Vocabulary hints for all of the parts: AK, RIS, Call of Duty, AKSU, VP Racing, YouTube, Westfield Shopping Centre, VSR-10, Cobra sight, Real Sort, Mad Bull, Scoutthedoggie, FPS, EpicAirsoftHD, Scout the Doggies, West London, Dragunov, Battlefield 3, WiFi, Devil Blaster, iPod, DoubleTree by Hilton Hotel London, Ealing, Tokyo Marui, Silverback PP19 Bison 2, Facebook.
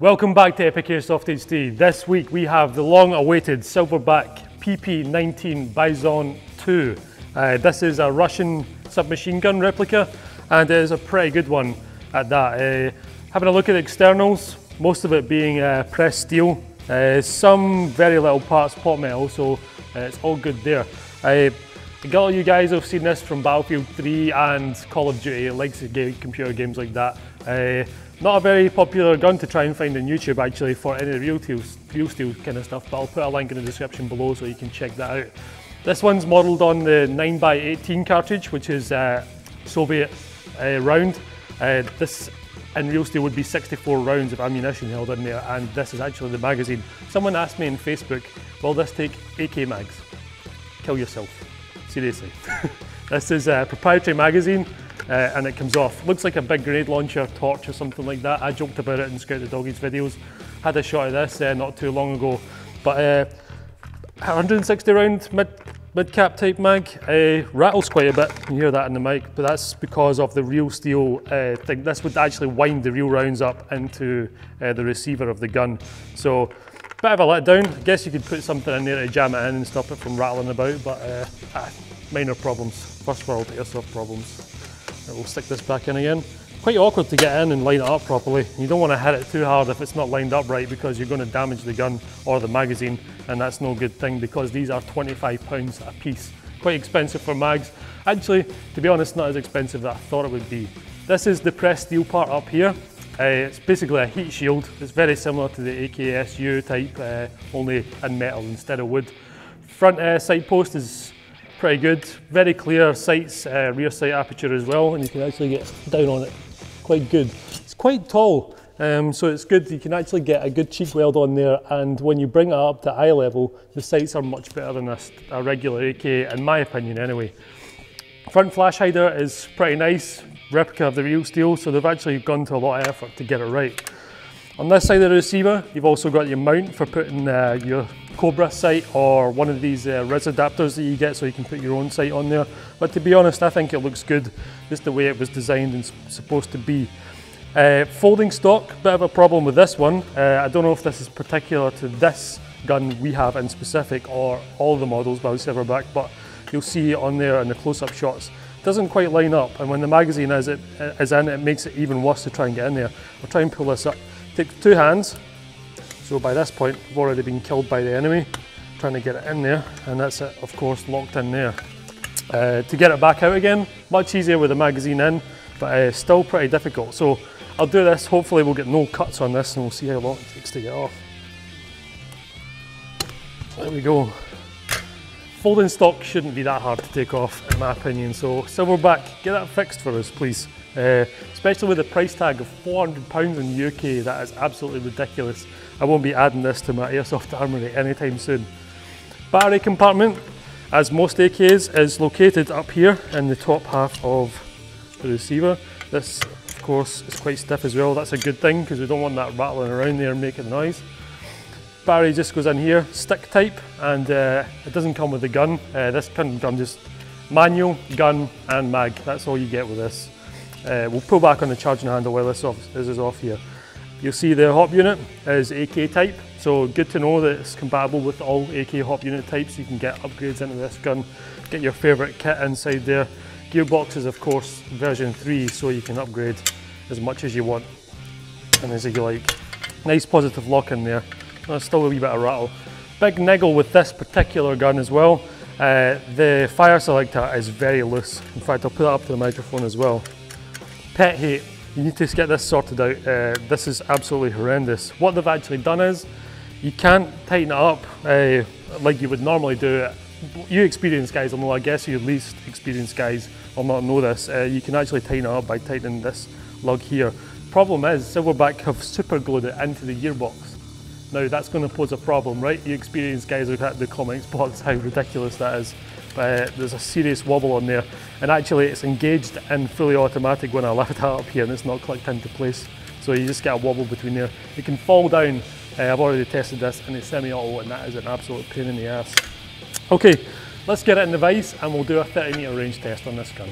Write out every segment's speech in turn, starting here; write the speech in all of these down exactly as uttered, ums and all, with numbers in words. Welcome back to Epic Airsoft H D. This week we have the long-awaited Silverback P P nineteen Bison two. Uh, this is a Russian submachine gun replica, and it is a pretty good one at that. Uh, having a look at the externals, most of it being uh, pressed steel, uh, some very little parts pot metal, so uh, it's all good there. Uh, A lot of you guys have seen this from Battlefield three and Call of Duty, likes of computer games like that. Uh, not a very popular gun to try and find on YouTube actually for any real steel, real steel kind of stuff, but I'll put a link in the description below so you can check that out. This one's modelled on the nine by eighteen cartridge, which is uh, Soviet uh, round. Uh, this in real steel would be sixty-four rounds of ammunition held in there, and this is actually the magazine. Someone asked me on Facebook, will this take A K mags? Kill yourself. Seriously. This is a proprietary magazine uh, and it comes off. Looks like a big grenade launcher, torch or something like that. I joked about it in Scout the Doggies videos. Had a shot of this uh, not too long ago. But uh, one hundred sixty round mid, mid cap type mag, uh, rattles quite a bit. You can hear that in the mic, but that's because of the real steel uh, thing. This would actually wind the real rounds up into uh, the receiver of the gun. So, bit of a letdown. I guess you could put something in there to jam it in and stop it from rattling about, but uh, ah, minor problems. First world airsoft problems. Right, we'll stick this back in again. Quite awkward to get in and line it up properly. You don't want to hit it too hard if it's not lined up right, because you're going to damage the gun or the magazine, and that's no good thing because these are twenty-five pounds a piece. Quite expensive for mags. Actually, to be honest, not as expensive as I thought it would be. This is the pressed steel part up here. Uh, it's basically a heat shield. It's very similar to the A K S U type, uh, only in metal instead of wood. Front uh, sight post is pretty good. Very clear sights, uh, rear sight aperture as well, and you can actually get down on it quite good. It's quite tall, um, so it's good. You can actually get a good cheek weld on there, and when you bring it up to eye level, the sights are much better than a, a regular A K, in my opinion anyway. Front flash hider is pretty nice. Replica of the real steel, so they've actually gone to a lot of effort to get it right. On this side of the receiver, you've also got your mount for putting uh, your Cobra sight or one of these uh, R I S adapters that you get so you can put your own sight on there. But to be honest, I think it looks good, just the way it was designed and supposed to be. Uh, folding stock, bit of a problem with this one. Uh, I don't know if this is particular to this gun we have in specific or all the models by Silverback, but you'll see on there in the close-up shots. Doesn't quite line up, and when the magazine is, it, is in, it makes it even worse to try and get in there. I'll try and pull this up. Take two hands, so by this point I've already been killed by the enemy, trying to get it in there, and that's it, of course, locked in there. Uh, to get it back out again, much easier with the magazine in, but uh, still pretty difficult. So I'll do this, hopefully we'll get no cuts on this, and we'll see how long it takes to get off. There we go. Folding stock shouldn't be that hard to take off, in my opinion, so Silverback, get that fixed for us, please. Uh, especially with a price tag of four hundred pounds in the U K, that is absolutely ridiculous. I won't be adding this to my airsoft armoury anytime soon. Battery compartment, as most A Ks, is located up here in the top half of the receiver. This, of course, is quite stiff as well. That's a good thing, because we don't want that rattling around there and making noise. Battery just goes in here, stick type, and uh, it doesn't come with the gun. Uh, this gun, I'm just manual, gun, and mag. That's all you get with this. Uh, we'll pull back on the charging handle while this, off, this is off here. You'll see the hop unit is A K type, so good to know that it's compatible with all A K hop unit types. You can get upgrades into this gun, get your favourite kit inside there. Gearbox is, of course, version three, so you can upgrade as much as you want and as you like. Nice positive lock in there. That's still a wee bit of rattle. Big niggle with this particular gun as well. Uh, the fire selector is very loose. In fact, I'll put it up to the microphone as well. Pet hate. You need to get this sorted out. Uh, this is absolutely horrendous. What they've actually done is you can't tighten it up uh, like you would normally do. You experienced guys will know, I guess you least experienced guys will not know this. Uh, you can actually tighten it up by tightening this lug here. Problem is, Silverback have super glued it into the gearbox. Now that's going to pose a problem, right? You experienced guys look at the comments box how ridiculous that is. Uh, there's a serious wobble on there, and actually it's engaged and fully automatic when I lift that up here, and it's not clicked into place. So you just get a wobble between there. It can fall down. Uh, I've already tested this, and it's semi-auto, and that is an absolute pain in the ass. Okay, let's get it in the vise, and we'll do a thirty meter range test on this gun.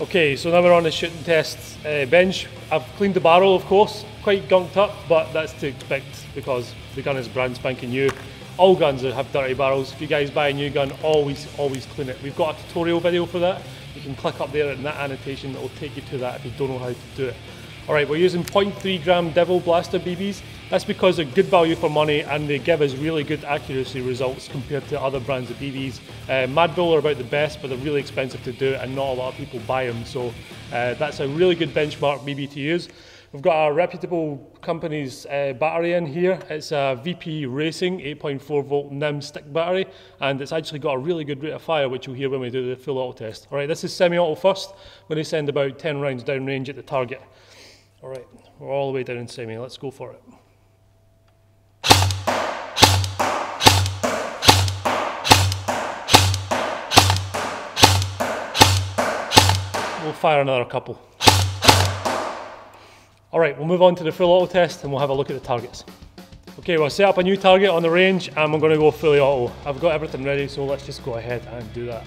Okay, so now we're on the shooting test uh, bench. I've cleaned the barrel, of course, quite gunked up, but that's to expect because the gun is brand spanking new. All guns have dirty barrels. If you guys buy a new gun, always, always clean it. We've got a tutorial video for that. You can click up there in that annotation, that will take you to that if you don't know how to do it. All right, we're using zero point three gram Devil Blaster B Bs. That's because they're good value for money and they give us really good accuracy results compared to other brands of B Bs. Uh, Mad Bull are about the best, but they're really expensive to do and not a lot of people buy them. So uh, that's a really good benchmark B B to use. We've got our reputable company's uh, battery in here. It's a V P Racing eight point four volt N I M stick battery, and it's actually got a really good rate of fire, which you'll hear when we do the full auto test. All right, this is semi-auto first. I'm gonna send about ten rounds downrange at the target. All right, we're all the way down in semi, let's go for it. We'll fire another couple. All right, we'll move on to the full auto test and we'll have a look at the targets. Okay, well, I set up a new target on the range and I'm gonna go fully auto. I've got everything ready, so let's just go ahead and do that.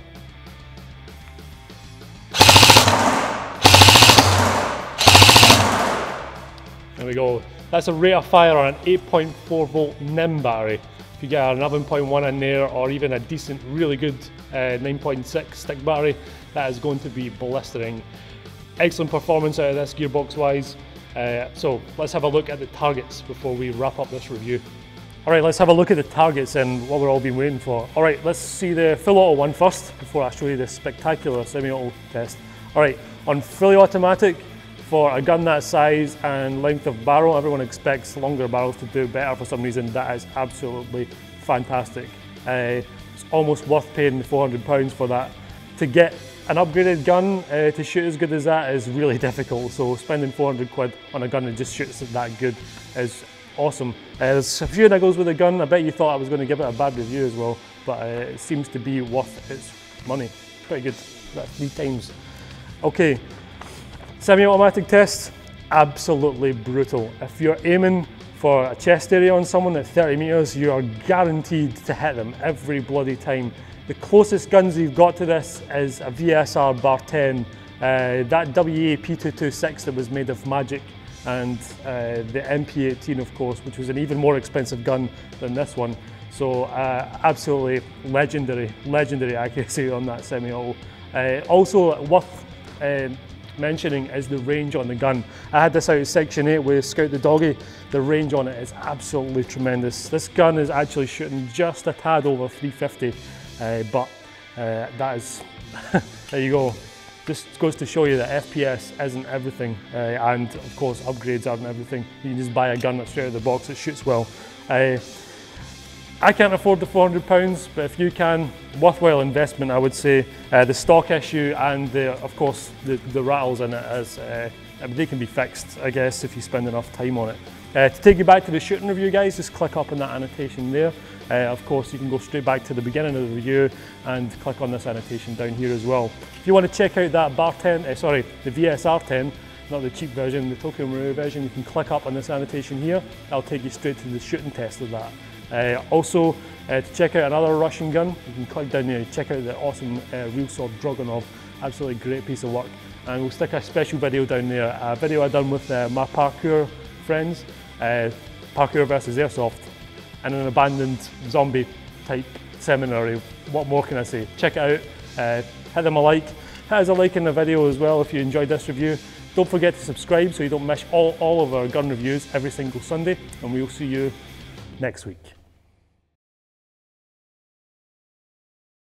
There we go. That's a rate of fire on an eight point four volt N I M battery. If you get an eleven point one in there or even a decent, really good uh, nine point six stick battery, that is going to be blistering. Excellent performance out of this gearbox wise. Uh, so let's have a look at the targets before we wrap up this review. All right, let's have a look at the targets and what we've all been waiting for. All right, let's see the full auto one first before I show you the spectacular semi-auto test. All right, on fully automatic, for a gun that size and length of barrel, everyone expects longer barrels to do better for some reason. That is absolutely fantastic. Uh, it's almost worth paying the four hundred pounds for that. To get an upgraded gun uh, to shoot as good as that is really difficult, so spending four hundred quid on a gun that just shoots that good is awesome. Uh, there's a few niggles with the gun. I bet you thought I was going to give it a bad review as well, but uh, it seems to be worth its money. Pretty good, about three times. Okay. Semi-automatic test, absolutely brutal. If you're aiming for a chest area on someone at thirty meters, you are guaranteed to hit them every bloody time. The closest guns you've got to this is a V S R ten, uh, that W A P two twenty-six that was made of magic, and uh, the M P eighteen, of course, which was an even more expensive gun than this one. So uh, absolutely legendary, legendary accuracy on that semi-auto. Uh, also worth uh, mentioning is the range on the gun. I had this out of section eight with Scout the Doggie. The range on it is absolutely tremendous. This gun is actually shooting just a tad over three fifty, uh, but uh, that is, there you go. This goes to show you that F P S isn't everything, uh, and of course upgrades aren't everything. You can just buy a gun that's straight out of the box that shoots well. Uh, I can't afford the four hundred pounds, but if you can, worthwhile investment, I would say. Uh, the stock issue and the, of course the, the rattles in it, as, uh, they can be fixed, I guess, if you spend enough time on it. Uh, to take you back to the shooting review, guys, just click up on that annotation there. Uh, of course, you can go straight back to the beginning of the review and click on this annotation down here as well. If you want to check out that bar ten, uh, sorry, the V S R ten, not the cheap version, the Tokyo Marui version, you can click up on this annotation here. That'll take you straight to the shooting test of that. Uh, also, uh, to check out another Russian gun, you can click down there and check out the awesome uh, Real Sort Dragunov. Absolutely great piece of work. And we'll stick a special video down there, a video I've done with uh, my parkour friends, uh, parkour versus airsoft, and an abandoned zombie type seminary. What more can I say? Check it out, uh, hit them a like. Hit us a like in the video as well if you enjoyed this review. Don't forget to subscribe so you don't miss all, all of our gun reviews every single Sunday, and we'll see you next week.